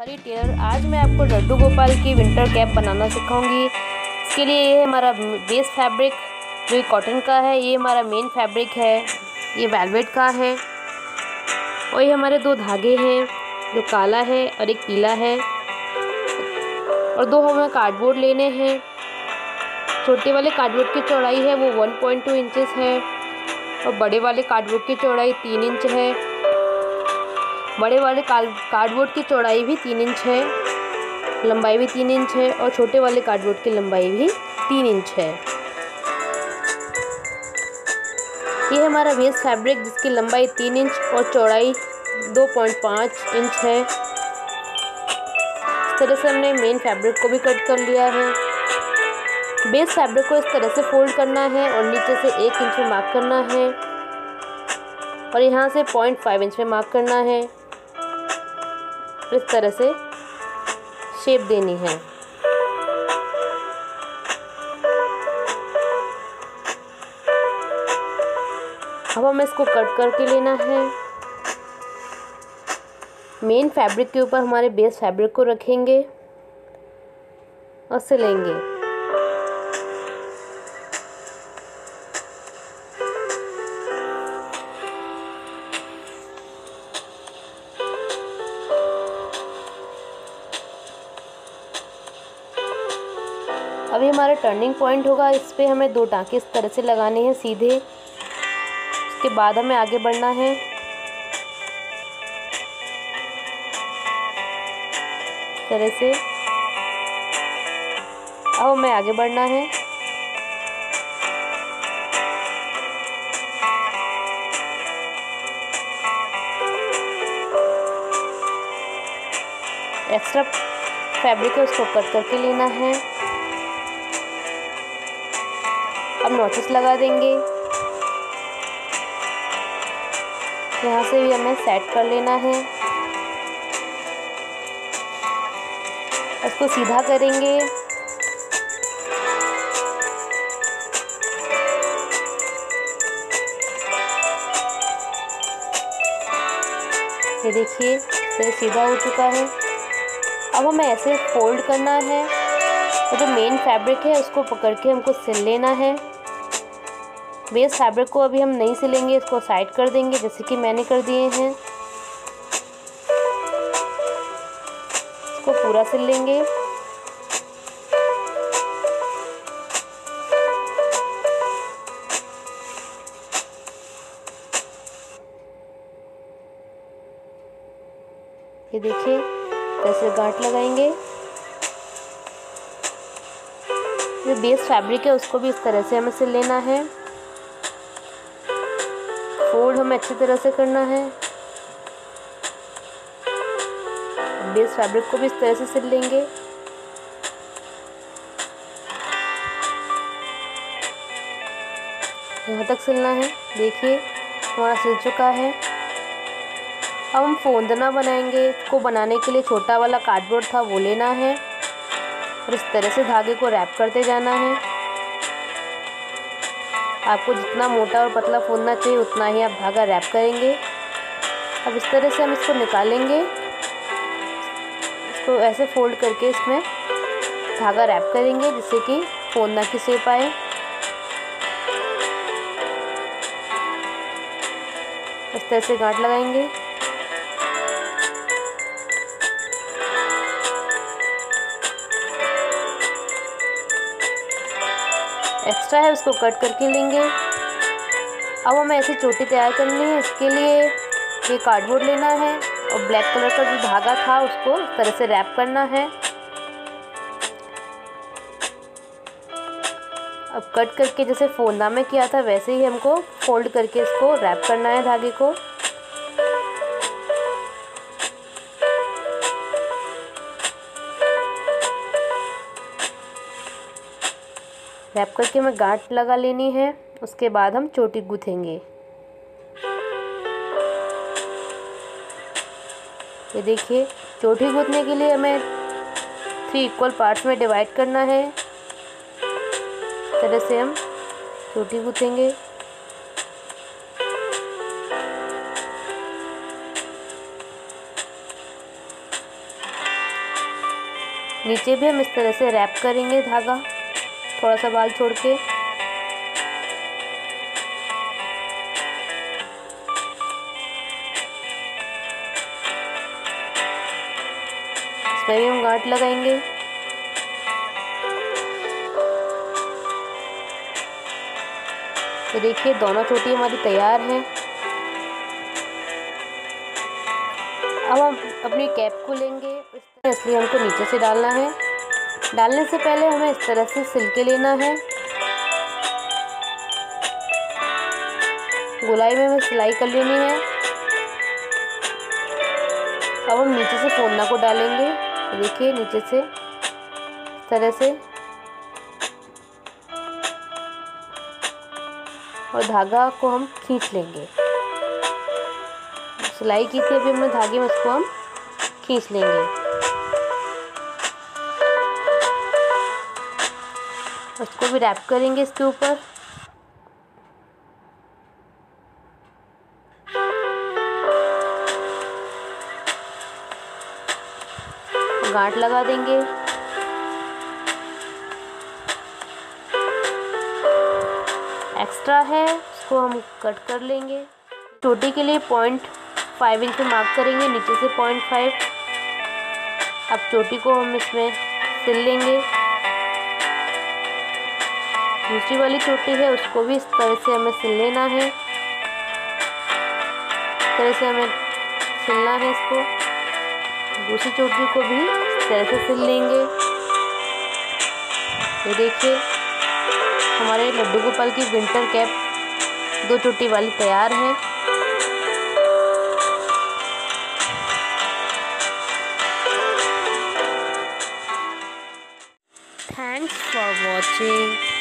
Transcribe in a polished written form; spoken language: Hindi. हरी टेलर। आज मैं आपको लड्डू गोपाल की विंटर कैप बनाना सिखाऊंगी। इसके लिए ये हमारा बेस फैब्रिक जो कॉटन का है, ये हमारा मेन फैब्रिक है, ये वेलवेट का है। और ये हमारे दो धागे हैं, जो काला है और एक पीला है। और दो हमें कार्डबोर्ड लेने हैं। छोटे वाले कार्डबोर्ड की चौड़ाई है वो 1.2 इंचेस है और बड़े वाले कार्डबोर्ड की चौड़ाई 3 इंच है। बड़े वाले कार्डबोर्ड की चौड़ाई भी 3 इंच है, लंबाई भी 3 इंच है और छोटे वाले कार्डबोर्ड की लंबाई भी 3 इंच है। ये हमारा बेस फैब्रिक जिसकी लंबाई 3 इंच और चौड़ाई 2.5 इंच है। इस तरह से हमने मेन फैब्रिक को भी कट कर लिया है। बेस फैब्रिक को इस तरह से फोल्ड करना है और नीचे से 1 इंच में मार्क करना है और यहाँ से 0.5 इंच में मार्क करना है। इस तरह से शेप देनी है। अब हमें इसको कट करके लेना है। मेन फैब्रिक के ऊपर हमारे बेस फैब्रिक को रखेंगे और सिलेंगे। अभी हमारा टर्निंग पॉइंट होगा, इस पर हमें 2 टाँके इस तरह से लगाने हैं सीधे। उसके बाद हमें आगे बढ़ना है। इस तरह से अब हमें आगे बढ़ना है। एक्स्ट्रा फैब्रिक है उसको कट करके लेना है। अब नॉचेस लगा देंगे। यहाँ से भी हमें सेट कर लेना है। इसको सीधा करेंगे। ये देखिए ये सीधा हो चुका है। अब हमें ऐसे फोल्ड करना है और जो मेन फैब्रिक है उसको पकड़ के हमको सिल लेना है। बेस फैब्रिक को अभी हम नहीं सिलेंगे, इसको साइड कर देंगे जैसे कि मैंने कर दिए हैं। इसको पूरा सिल लेंगे। ये देखिए जैसे गांठ लगाएंगे। जो बेस फैब्रिक है उसको भी इस तरह से हमें सिल लेना है। फोल्ड हमें अच्छी तरह से करना है। बेस फैब्रिक को भी इस तरह से सिल लेंगे। यहाँ तक सिलना है। देखिए हमारा सिल चुका है। अब हम फोंदना बनाएंगे। इसको बनाने के लिए छोटा वाला कार्डबोर्ड था वो लेना है और इस तरह से धागे को रैप करते जाना है। आपको जितना मोटा और पतला फोड़ना चाहिए उतना ही आप धागा रैप करेंगे। अब इस तरह से हम इसको निकालेंगे। इसको ऐसे फोल्ड करके इसमें धागा रैप करेंगे जिससे कि फोड़ना की शेप आए। इस तरह से गांठ लगाएंगे। एक्स्ट्रा है उसको कट करके लेंगे। अब हमें ऐसी चोटी तैयार करनी है। इसके लिए ये कार्डबोर्ड लेना है और ब्लैक कलर का जो धागा था उसको इस तरह से रैप करना है। अब कट करके जैसे फोल्डना में किया था वैसे ही हमको फोल्ड करके इसको रैप करना है धागे को। रैप करके हमें गांठ लगा लेनी है। उसके बाद हम चोटी गूँथेंगे। ये देखिए चोटी गूँथने के लिए हमें 3 इक्वल पार्ट्स में डिवाइड करना है। इस तरह से हम चोटी गूँथेंगे। नीचे भी हम इस तरह से रैप करेंगे धागा, थोड़ा सा बाल छोड़ के। इसमें भी हम गांठ लगाएंगे। तो देखिए दोनों चोटी हमारी तैयार है। अब हम अपनी कैप को लेंगे, इसलिए हमको नीचे से डालना है। डालने से पहले हमें इस तरह से सिल के लेना है। गोलाई में हमें सिलाई कर लेनी है। अब हम नीचे से फोड़ना को डालेंगे। देखिए नीचे से इस तरह से, और धागा को हम खींच लेंगे। सिलाई की थी अभी हमने धागे में, उसको हम खींच लेंगे। उसको भी रैप करेंगे इसके ऊपर। गांठ लगा देंगे। एक्स्ट्रा है उसको हम कट कर लेंगे। चोटी के लिए 0.5 इंच पे मार्क करेंगे, नीचे से 0.5। अब चोटी को हम इसमें सिल लेंगे। दूसरी वाली चोटी है उसको भी इस तरह से हमें सिल लेना है। इस तरह से हमें सिलना है इसको। दूसरी चोटी को भी इस तरह से सिल लेंगे। ये देखिए हमारे लड्डू गोपाल की विंटर कैप 2 चोटी वाली तैयार है। Thanks for watching.